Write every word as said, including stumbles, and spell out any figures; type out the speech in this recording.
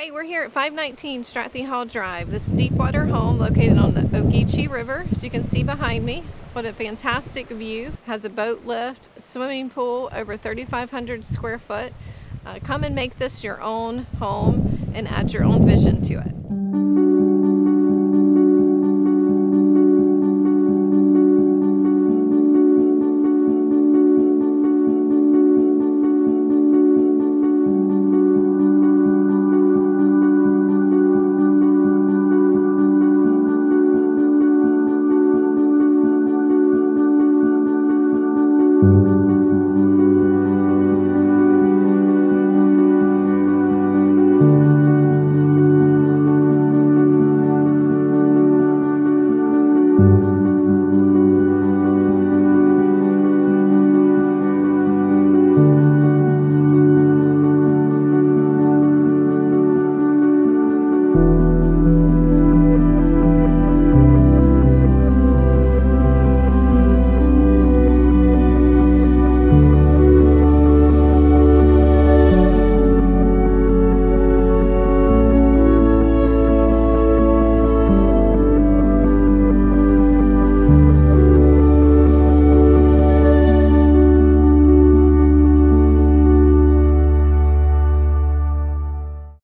Hey, we're here at five nineteen Strathy Hall Drive, this deep water home located on the Ogeechee River. As you can see behind me, what a fantastic view. Has a boat lift, swimming pool, over thirty-five hundred square foot. Uh, come and make this your own home and add your own vision to it.